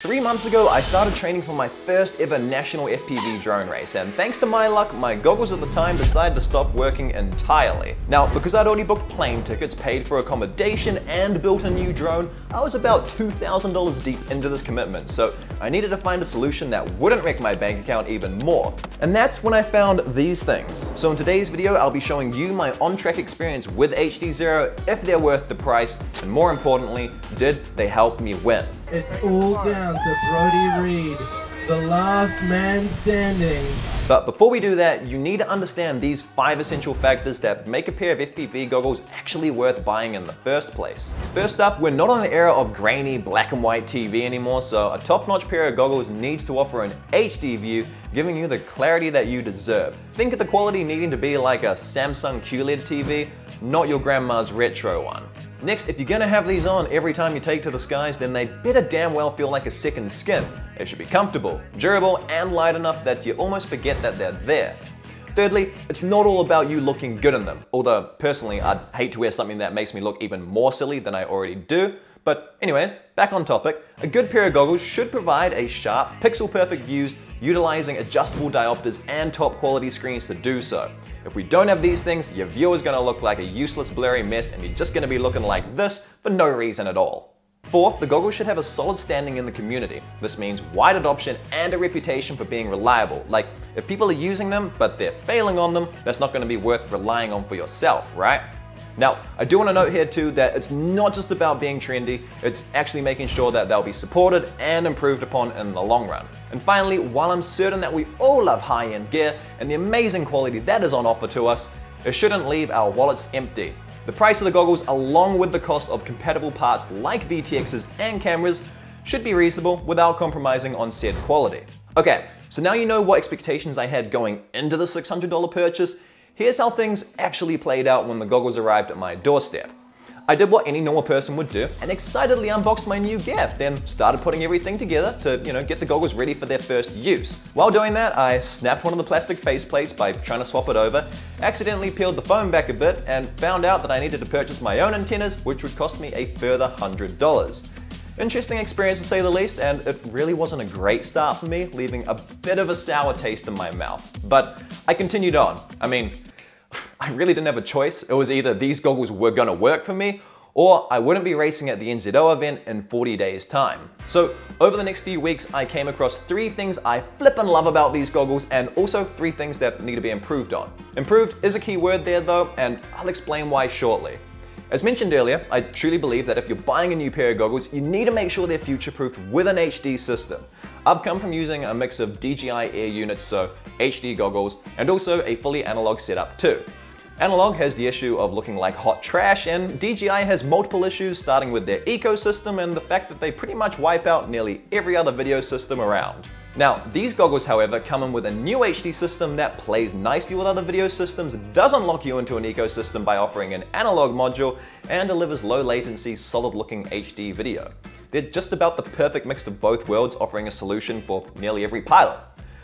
3 months ago, I started training for my first ever national FPV drone race, and thanks to my luck, my goggles at the time decided to stop working entirely. Now, because I'd already booked plane tickets, paid for accommodation, and built a new drone, I was about $2,000 deep into this commitment, so I needed to find a solution that wouldn't wreck my bank account even more. And that's when I found these things. So in today's video, I'll be showing you my on-track experience with HD Zero, if they're worth the price, and more importantly, did they help me win? It's all down to Brodie Reed, the last man standing. But before we do that, you need to understand these 5 essential factors that make a pair of FPV goggles actually worth buying in the first place. First up, we're not on an era of grainy black and white TV anymore, so a top-notch pair of goggles needs to offer an HD view, giving you the clarity that you deserve. Think of the quality needing to be like a Samsung QLED TV, not your grandma's retro one. Next, if you're gonna have these on every time you take to the skies, then they better damn well feel like a second skin. They should be comfortable, durable, and light enough that you almost forget that they're there. Thirdly, it's not all about you looking good in them, although personally I'd hate to wear something that makes me look even more silly than I already do. But anyways, back on topic, a good pair of goggles should provide a sharp, pixel-perfect views, utilizing adjustable diopters and top quality screens to do so. If we don't have these things, your view is gonna look like a useless blurry mess and you're just gonna be looking like this for no reason at all. Fourth, the goggles should have a solid standing in the community. This means wide adoption and a reputation for being reliable. Like, if people are using them but they're failing on them, that's not gonna be worth relying on for yourself, right? Now, I do want to note here too that it's not just about being trendy, it's actually making sure that they'll be supported and improved upon in the long run. And finally, while I'm certain that we all love high-end gear and the amazing quality that is on offer to us, it shouldn't leave our wallets empty. The price of the goggles, along with the cost of compatible parts like VTXs and cameras, should be reasonable without compromising on said quality. Okay, so now you know what expectations I had going into the $600 purchase. Here's how things actually played out when the goggles arrived at my doorstep. I did what any normal person would do and excitedly unboxed my new gear, then started putting everything together to, get the goggles ready for their first use. While doing that, I snapped one of the plastic faceplates by trying to swap it over, accidentally peeled the foam back a bit, and found out that I needed to purchase my own antennas, which would cost me a further $100. Interesting experience to say the least, and it really wasn't a great start for me, leaving a bit of a sour taste in my mouth. But I continued on. I mean, I really didn't have a choice. It was either these goggles were gonna work for me, or I wouldn't be racing at the NZO event in 40 days time. So over the next few weeks, I came across 3 things I flippin' love about these goggles, and also 3 things that need to be improved on. Improved is a key word there though, and I'll explain why shortly. As mentioned earlier, I truly believe that if you're buying a new pair of goggles, you need to make sure they're future-proofed with an HD system. I've come from using a mix of DJI Air units, so HD goggles, and also a fully analog setup too. Analog has the issue of looking like hot trash, and DJI has multiple issues, starting with their ecosystem and the fact that they pretty much wipe out nearly every other video system around. Now, these goggles, however, come in with a new HD system that plays nicely with other video systems, doesn't lock you into an ecosystem by offering an analog module, and delivers low latency, solid looking HD video. They're just about the perfect mix of both worlds, offering a solution for nearly every pilot.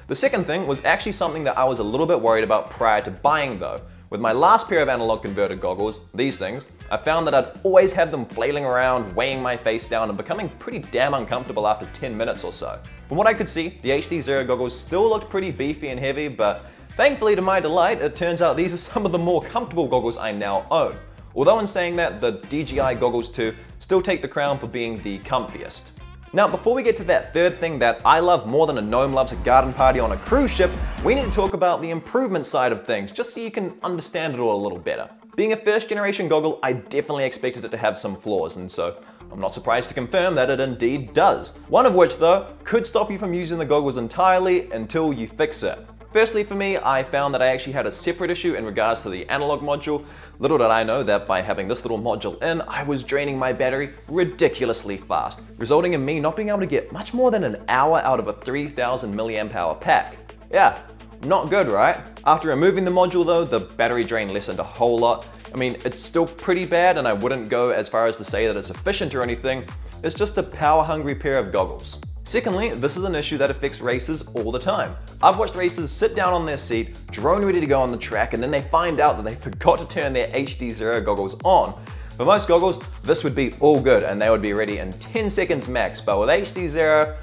The second thing was actually something that I was a little bit worried about prior to buying though. With my last pair of analog converted goggles, these things, I found that I'd always have them flailing around, weighing my face down, and becoming pretty damn uncomfortable after 10 minutes or so. From what I could see, the HD Zero goggles still looked pretty beefy and heavy, but thankfully to my delight, it turns out these are some of the more comfortable goggles I now own. Although in saying that, the DJI goggles too still take the crown for being the comfiest. Now, before we get to that third thing that I love more than a gnome loves a garden party on a cruise ship, we need to talk about the improvement side of things, just so you can understand it all a little better. Being a first generation goggle, I definitely expected it to have some flaws, and so I'm not surprised to confirm that it indeed does. One of which, though, could stop you from using the goggles entirely until you fix it. Firstly for me, I found that I actually had a separate issue in regards to the analog module. Little did I know that by having this little module in, I was draining my battery ridiculously fast, resulting in me not being able to get much more than an hour out of a 3000 milliamp hour pack. Yeah, not good, right? After removing the module though, the battery drain lessened a whole lot. I mean, it's still pretty bad, and I wouldn't go as far as to say that it's efficient or anything. It's just a power-hungry pair of goggles. Secondly, this is an issue that affects racers all the time. I've watched racers sit down on their seat, drone ready to go on the track, and then they find out that they forgot to turn their HD Zero goggles on. For most goggles, this would be all good and they would be ready in 10 seconds max, but with HD Zero,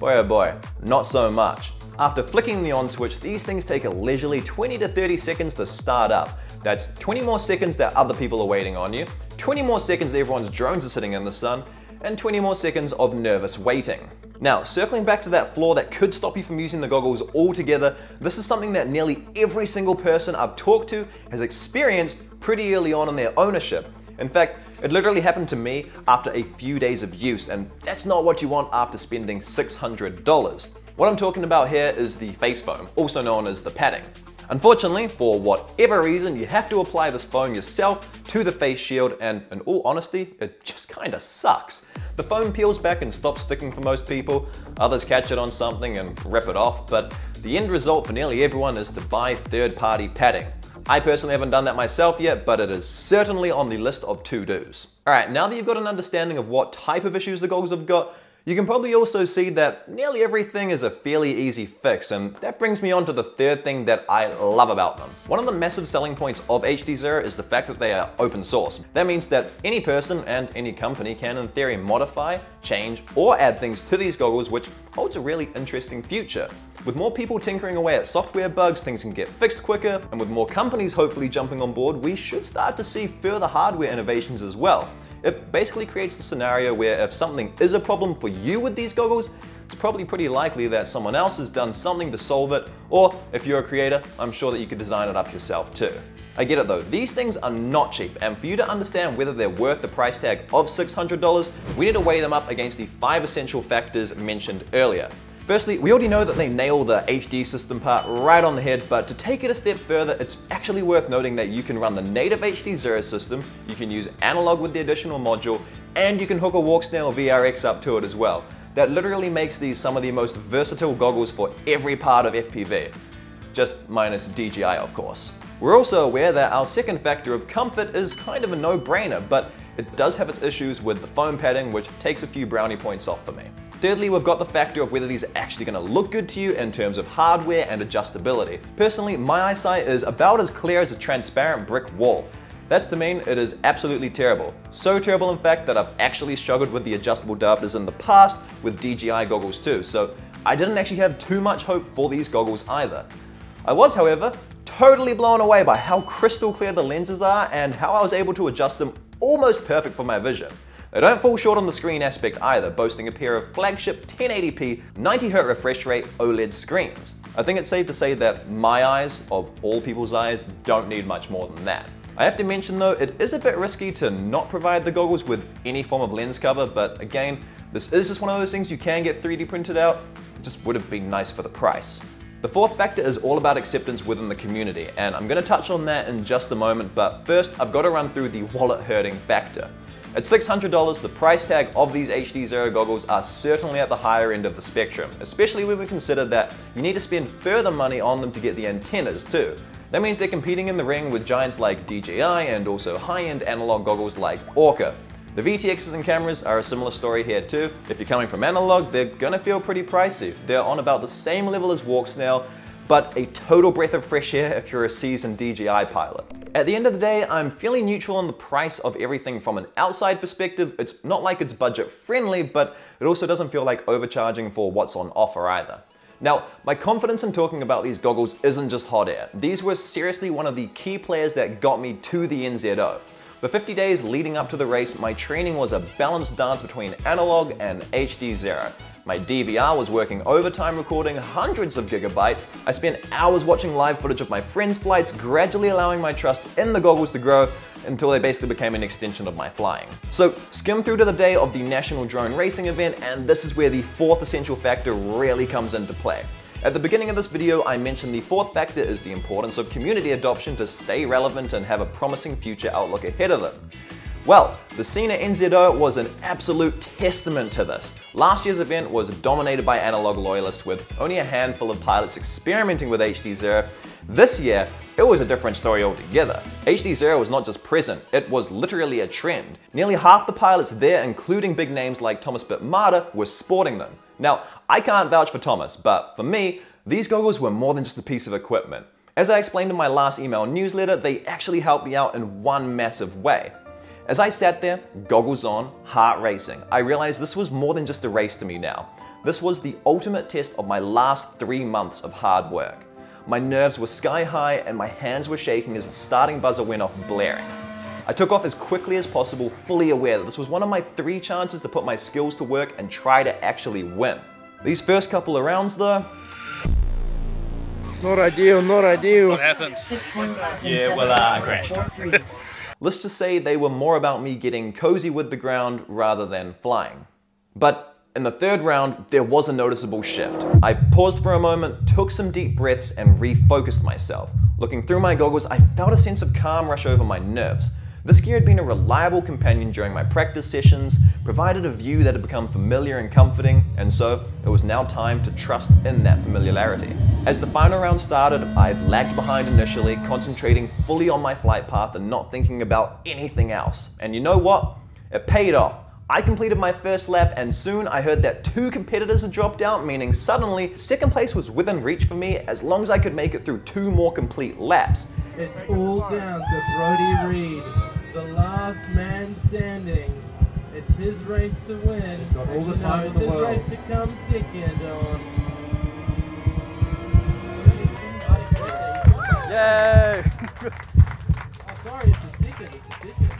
boy oh boy, not so much. After flicking the on switch, these things take a leisurely 20 to 30 seconds to start up. That's 20 more seconds that other people are waiting on you, 20 more seconds that everyone's drones are sitting in the sun, and 20 more seconds of nervous waiting. Now, circling back to that flaw that could stop you from using the goggles altogether, this is something that nearly every single person I've talked to has experienced pretty early on in their ownership. In fact, it literally happened to me after a few days of use, and that's not what you want after spending $600. What I'm talking about here is the face foam, also known as the padding. Unfortunately, for whatever reason, you have to apply this foam yourself to the face shield, and in all honesty, it just kinda sucks. The foam peels back and stops sticking for most people, others catch it on something and rip it off, but the end result for nearly everyone is to buy third-party padding. I personally haven't done that myself yet, but it is certainly on the list of to-dos. Alright, now that you've got an understanding of what type of issues the goggles have got, you can probably also see that nearly everything is a fairly easy fix, and that brings me on to the third thing that I love about them. One of the massive selling points of HD Zero is the fact that they are open source. That means that any person and any company can in theory modify, change, or add things to these goggles, which holds a really interesting future. With more people tinkering away at software bugs, things can get fixed quicker, and with more companies hopefully jumping on board, we should start to see further hardware innovations as well. It basically creates the scenario where if something is a problem for you with these goggles, it's probably pretty likely that someone else has done something to solve it, or if you're a creator, I'm sure that you could design it up yourself too. I get it though, these things are not cheap, and for you to understand whether they're worth the price tag of $600, we need to weigh them up against the 5 essential factors mentioned earlier. Firstly, we already know that they nail the HD system part right on the head, but to take it a step further, it's actually worth noting that you can run the native HD Zero system, you can use analog with the additional module, and you can hook a Walksnail VRX up to it as well. That literally makes these some of the most versatile goggles for every part of FPV. Just minus DJI, of course. We're also aware that our second factor of comfort is kind of a no-brainer, but it does have its issues with the foam padding, which takes a few brownie points off for me. Thirdly, we've got the factor of whether these are actually going to look good to you in terms of hardware and adjustability. Personally, my eyesight is about as clear as a transparent brick wall. That's to mean it is absolutely terrible. So terrible, in fact, that I've actually struggled with the adjustable diopters in the past with DJI goggles too, so I didn't actually have too much hope for these goggles either. I was, however, totally blown away by how crystal clear the lenses are and how I was able to adjust them almost perfect for my vision. They don't fall short on the screen aspect either, boasting a pair of flagship 1080p 90Hz refresh rate OLED screens. I think it's safe to say that my eyes, of all people's eyes, don't need much more than that. I have to mention though, it is a bit risky to not provide the goggles with any form of lens cover, but again, this is just one of those things you can get 3D printed out. It just would have been nice for the price. The fourth factor is all about acceptance within the community, and I'm going to touch on that in just a moment, but first I've got to run through the wallet hurting factor. At $600, the price tag of these HD Zero goggles are certainly at the higher end of the spectrum, especially when we consider that you need to spend further money on them to get the antennas too. That means they're competing in the ring with giants like DJI and also high-end analog goggles like Orca. The VTXs and cameras are a similar story here too. If you're coming from analog, they're gonna feel pretty pricey. They're on about the same level as Walksnail, but a total breath of fresh air if you're a seasoned DJI pilot. At the end of the day, I'm fairly neutral on the price of everything from an outside perspective. It's not like it's budget friendly, but it also doesn't feel like overcharging for what's on offer either. Now, my confidence in talking about these goggles isn't just hot air. These were seriously one of the key players that got me to the NZO. For 50 days leading up to the race, my training was a balanced dance between analog and HD Zero. My DVR was working overtime recording hundreds of gigabytes. I spent hours watching live footage of my friends' flights, gradually allowing my trust in the goggles to grow until they basically became an extension of my flying. So skim through to the day of the National Drone Racing event, and this is where the fourth essential factor really comes into play. At the beginning of this video, I mentioned the fourth factor is the importance of community adoption to stay relevant and have a promising future outlook ahead of them. Well, the Sena NZO was an absolute testament to this. Last year's event was dominated by analog loyalists with only a handful of pilots experimenting with HD Zero. This year, it was a different story altogether. HD Zero was not just present, it was literally a trend. Nearly half the pilots there, including big names like Thomas Bitmata, were sporting them. Now, I can't vouch for Thomas, but for me, these goggles were more than just a piece of equipment. As I explained in my last email newsletter, they actually helped me out in one massive way. As I sat there, goggles on, heart racing, I realized this was more than just a race to me now. This was the ultimate test of my last 3 months of hard work. My nerves were sky high and my hands were shaking as the starting buzzer went off blaring. I took off as quickly as possible, fully aware that this was one of my 3 chances to put my skills to work and try to actually win. These first couple of rounds though... Not ideal, not ideal. What happened? Yeah, well, I crashed. Let's just say they were more about me getting cozy with the ground rather than flying. But in the third round, there was a noticeable shift. I paused for a moment, took some deep breaths, and refocused myself. Looking through my goggles, I felt a sense of calm rush over my nerves. This gear had been a reliable companion during my practice sessions, provided a view that had become familiar and comforting, and so it was now time to trust in that familiarity. As the final round started, I lagged behind initially, concentrating fully on my flight path and not thinking about anything else. And you know what? It paid off. I completed my first lap and soon I heard that 2 competitors had dropped out, meaning suddenly second place was within reach for me as long as I could make it through 2 more complete laps. It's all down to Brodie Reed, the last man standing. It's his race to win. Got all the time in the world. It's his race to come second on. Yay! Oh, sorry, it's a second, it's a second.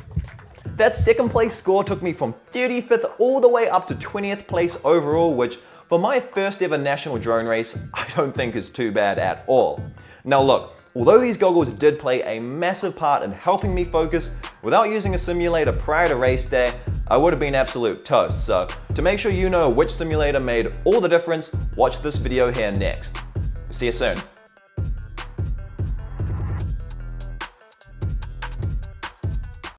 That second place score took me from 35th all the way up to 20th place overall, which for my first ever national drone race, I don't think is too bad at all. Now look, although these goggles did play a massive part in helping me focus, without using a simulator prior to race day, I would have been absolute toast. So to make sure you know which simulator made all the difference, watch this video here next. See you soon.